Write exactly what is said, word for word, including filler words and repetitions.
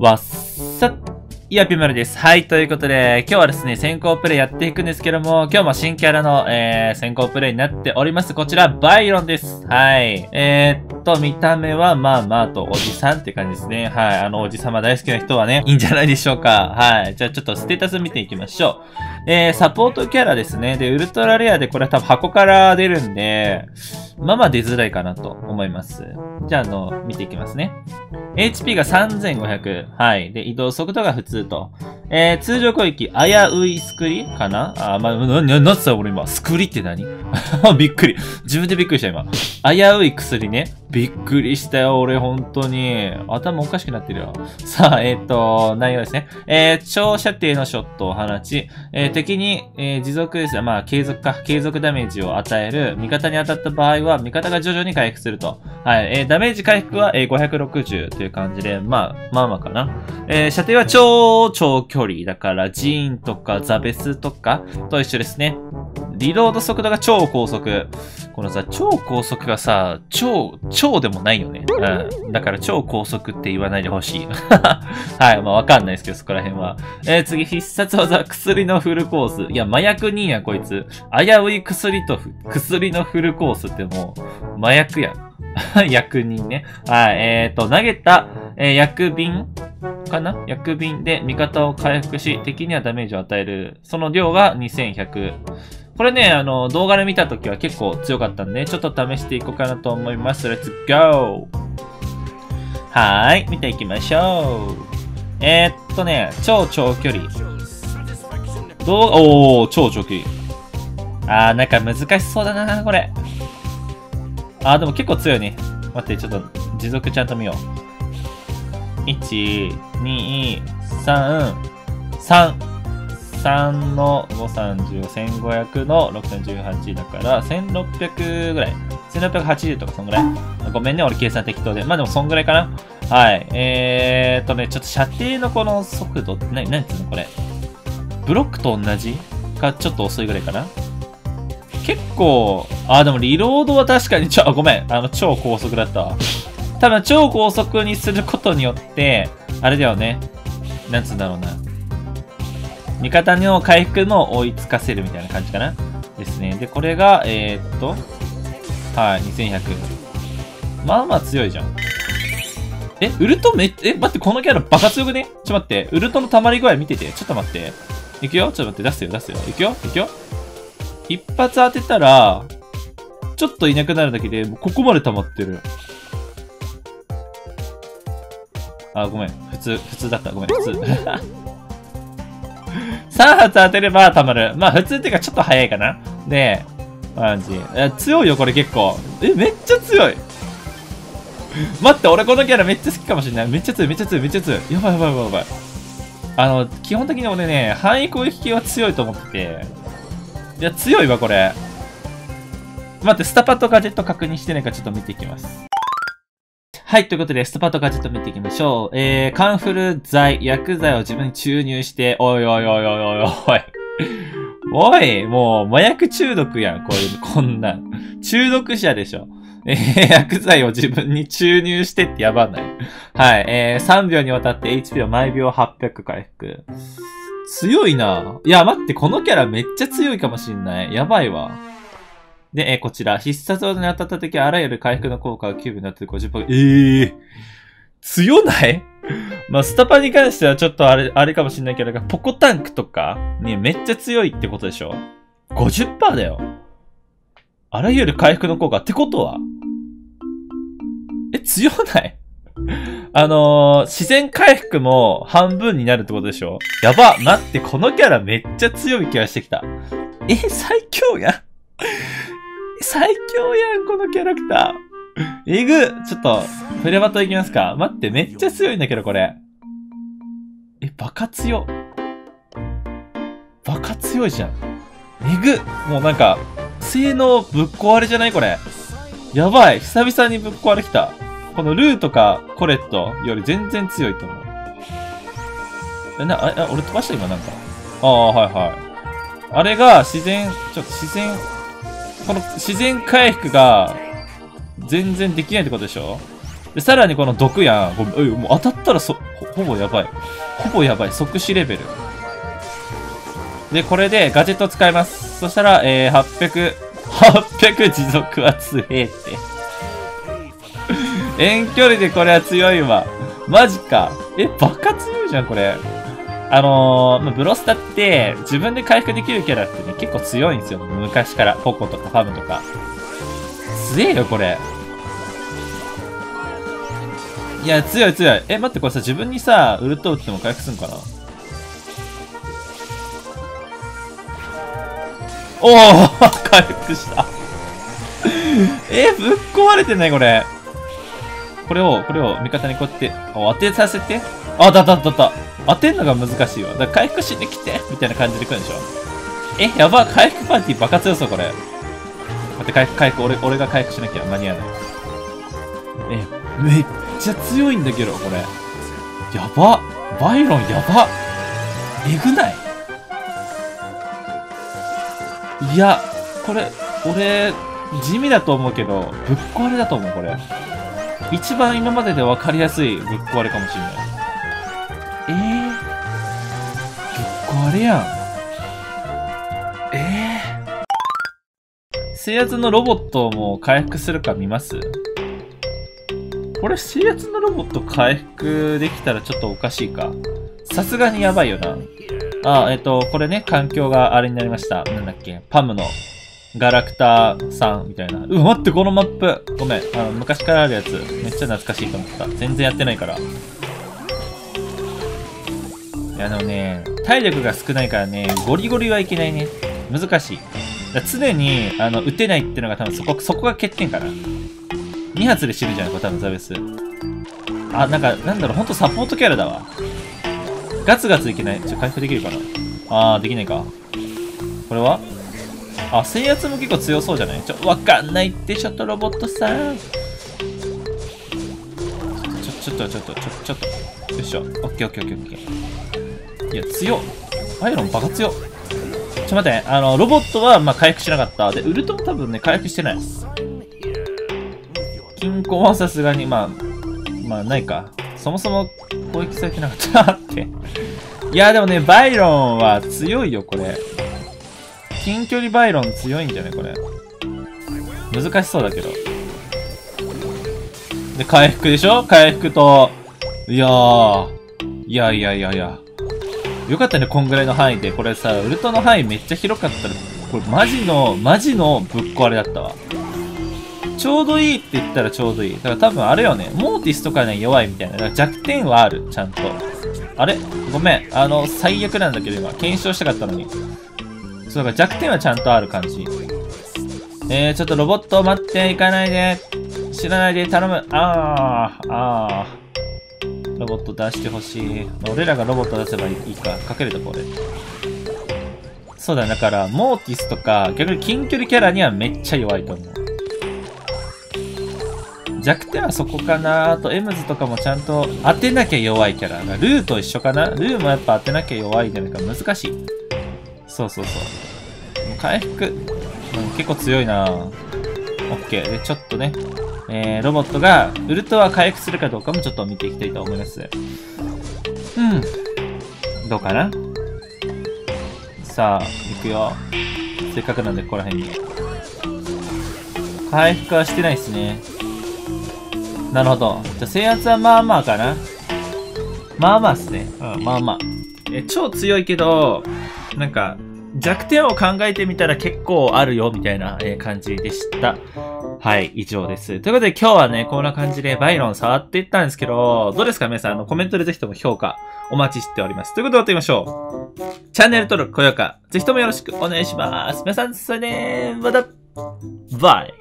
わっさっ。いや、ぴまるです。はい、ということで、今日はですね、先行プレイやっていくんですけども、今日も新キャラの、えー、先行プレイになっております。こちら、バイロンです。はい。えー、っと、見た目は、まあまあと、おじさんって感じですね。はい。あの、おじさま大好きな人はね、いいんじゃないでしょうか。はい。じゃあ、ちょっとステータス見ていきましょう。えー、サポートキャラですね。で、ウルトラレアで、これは多分箱から出るんで、まあまあ出づらいかなと思います。じゃあ、あの、見ていきますね。エイチピー がさんぜんごひゃく。はい。で、移動速度が普通と。えー、通常攻撃、危ういスクリかなあ、まあ、な、な、なってた俺今。スクリって何びっくり。自分でびっくりした今。危うい薬ね。びっくりしたよ、俺、本当に。頭おかしくなってるよ。さあ、えっ、ー、と、内容ですね。えー、長射程のショットを放ち、えー、敵に、えー、持続ですね。まあ、継続か。継続ダメージを与える。味方に当たった場合は、味方が徐々に回復すると。はい。えー、ダメージ回復は、えー、ごひゃくろくじゅうという感じで、まあ、まあまあかな。えー、射程は超長距離。だから、ジーンとかザベスとかと一緒ですね。リロード速度が超高速。このさ、超高速がさ、超、超でもないよね。うん。だから超高速って言わないでほしい。はい。まあわかんないですけど、そこら辺は。えー、次、必殺技、薬のフルコース。いや、麻薬人や、こいつ。危うい薬と、薬のフルコースってもう、麻薬や。薬人ね。はい。えっと、投げた、えー、薬瓶かな薬瓶で味方を回復し、敵にはダメージを与える。その量はにせんひゃく。これね、あの、動画で見たときは結構強かったんで、ちょっと試していこうかなと思います。レッツゴー！はーい、見ていきましょう。えー、っとね、超長距離。動画、おー、超長距離。あー、なんか難しそうだな、これ。あー、でも結構強いね。待って、ちょっと、持続ちゃんと見よう。いち、に、さん、さん。さんのごひゃくさんじゅう、せんごひゃくのろくせんじゅうはちだから、せんろっぴゃくぐらい。せんろっぴゃくはちじゅうとかそんぐらい。ごめんね、俺計算適当で。まあでもそんぐらいかな。はい。えーっとね、ちょっと射程のこの速度って何、何つうのこれ。ブロックと同じか、ちょっと遅いぐらいかな。結構、あ、でもリロードは確かに、ちょ、あ、ごめん。あの、超高速だったわ。多分超高速にすることによって、あれだよね。なんつうんだろうな。味方の回復も追いつかせるみたいな感じかなですね。で、これが、えー、っと、はい、にせんひゃく。まあまあ強いじゃん。え、ウルトめっ、え、待って、このキャラバカ強くね？ちょっと待って、ウルトの溜まり具合見てて。ちょっと待って。いくよ、ちょっと待って、出すよ、出すよ。いくよ、いくよ。一発当てたら、ちょっといなくなるだけで、もうここまで溜まってる。あ、ごめん。普通、普通だった。ごめん、普通。さん発当てれば溜まる。まあ普通っていうかちょっと早いかな。で、マジ。強いよこれ結構。え、めっちゃ強い。待って、俺このキャラめっちゃ好きかもしれない。めっちゃ強い、めっちゃ強い、めっちゃ強い。やばいやばいやばいやばい。あの、基本的に俺ね、範囲攻撃系は強いと思ってて。いや、強いわこれ。待って、スタパとガジェット確認してないかちょっと見ていきます。はい。ということで、スタパとガジェット見ていきましょう。えー、カンフル剤、薬剤を自分に注入して、おいおいおいおいおいおい。おい、もう、麻薬中毒やん、こういう、こんなん。中毒者でしょ。えー、薬剤を自分に注入してってやばない。はい。えー、さんびょうにわたって エイチピー を毎秒はっぴゃく回復。強いな。いや、待って、このキャラめっちゃ強いかもしんない。やばいわ。で、えー、こちら、必殺技に当たった時、あらゆる回復の効果がきゅうぶんになってごじゅっパーセント。ええー、強ない？まあ、スタパに関してはちょっとあれ、あれかもしんないけど、ポコタンクとか、ね、めっちゃ強いってことでしょ？ ごじゅっパーセント だよ。あらゆる回復の効果ってことは？え、強ないあのー、自然回復も半分になるってことでしょ？やば！待って、このキャラめっちゃ強い気がしてきた。え、最強やん最強やん、このキャラクター。えぐ。ちょっと、プレバトいきますか。待って、めっちゃ強いんだけど、これ。え、バカ強。バカ強いじゃん。えぐ。もうなんか、性能ぶっ壊れじゃないこれ。やばい。久々にぶっ壊れきた。このルーとかコレットより全然強いと思う。え、な、あ、俺飛ばした今なんか。ああ、はいはい。あれが自然、ちょっと自然、この自然回復が全然できないってことでしょ？で、さらにこの毒やん。もう当たったらそ、ほ, ほぼやばい。ほぼやばい。即死レベル。で、これでガジェット使います。そしたら、えー、はっぴゃく、はっぴゃく持続は強えって。遠距離でこれは強いわ。マジか。え、バカ強いじゃん、これ。あのー、ブロスタって、自分で回復できるキャラってね、結構強いんですよ。昔から。ポコとかファムとか。強えよ、これ。いや、強い強い。え、待って、これさ、自分にさ、ウルト打っても回復すんかな。おー回復したえ、ぶっ壊れてないこれ。これを、これを味方にこうやって、当てさせて。あ、だだだだ。当てんのが難しいわ。だから回復しに来てみたいな感じで来るんでしょ。え、やば、回復パンティバカ強そう、これ。待って、回復、回復、俺、俺が回復しなきゃ間に合わない。え、めっちゃ強いんだけど、これ。やば。バイロンやば。えぐない？いや、これ、俺、地味だと思うけど、ぶっ壊れだと思う、これ。一番今までで分かりやすいぶっ壊れかもしれない。えー、ぶっ壊れやん。えー、制圧のロボットも回復するか見ます？これ制圧のロボット回復できたらちょっとおかしいか。さすがにやばいよな。あ、えっと、これね、環境があれになりました。なんだっけ、パムのガラクタさんみたいな。うわ、待って、このマップ。ごめん。あの、昔からあるやつ。めっちゃ懐かしいと思った。全然やってないから。いや、あのね、体力が少ないからね、ゴリゴリはいけないね。難しい。だ常に、あの、打てないってのが多分そこ、そこが欠点かな。に発で死ぬじゃん、これ多分ザベス。あ、なんか、なんだろう、ほんとサポートキャラだわ。ガツガツいけない。ちょ、回復できるかな。あー、できないか。これはあ、制圧も結構強そうじゃない？ちょ、わかんないって、ちょっとロボットさん。ちょ、ちょっと、ちょっと、ちょ、ちょっと。よいしょ。オッケーオッケーオッケーオッケー。いや、強っ。アイロンバカ強っ。ちょ、待って、あの、ロボットは、まあ、回復しなかった。で、ウルトも多分ね、回復してない。金庫はさすがに、まあ、まあ、ないか。そもそも攻撃されてなかったって。いや、でもね、バイロンは強いよ、これ。近距離バイロン強いんじゃないこれ。難しそうだけど。で、回復でしょ？回復と。いやー。いやいやいやいや。よかったね、こんぐらいの範囲で。これさ、ウルトの範囲めっちゃ広かったら、これマジの、マジのぶっ壊れだったわ。ちょうどいいって言ったらちょうどいい。だから多分あれよね。モーティスとかね、弱いみたいな。だから弱点はある、ちゃんと。あれ？ごめん。あの、最悪なんだけど今。検証したかったのに。そうか、弱点はちゃんとある感じ。えー、ちょっとロボット待って、行かないで。知らないで、頼む。あー、あー。ロボット出してほしい。俺らがロボット出せばいいか。かけるとこ俺。そうだ、だから、モーティスとか、逆に近距離キャラにはめっちゃ弱いと思う。弱点はそこかな。あと、エムズとかもちゃんと当てなきゃ弱いキャラ。ルーと一緒かな。ルーもやっぱ当てなきゃ弱いじゃないか。難しい。そうそうそう。もう回復。うん、結構強いな。オッケー。で、ちょっとね、えー、ロボットが、ウルトは回復するかどうかもちょっと見ていきたいと思います。うん。どうかな？さあ、行くよ。せっかくなんで、ここら辺に。回復はしてないですね。なるほど。じゃあ制圧はまあまあかな。まあまあっすね。うん、まあまあ。え、超強いけど、なんか、弱点を考えてみたら結構あるよ、みたいな感じでした。はい、以上です。ということで今日はね、こんな感じでバイロン触っていったんですけど、どうですか皆さん、あの、コメントでぜひとも評価お待ちしております。ということで終わってみましょう。チャンネル登録、高評価、ぜひともよろしくお願いします。皆さん、それではまた、バイ。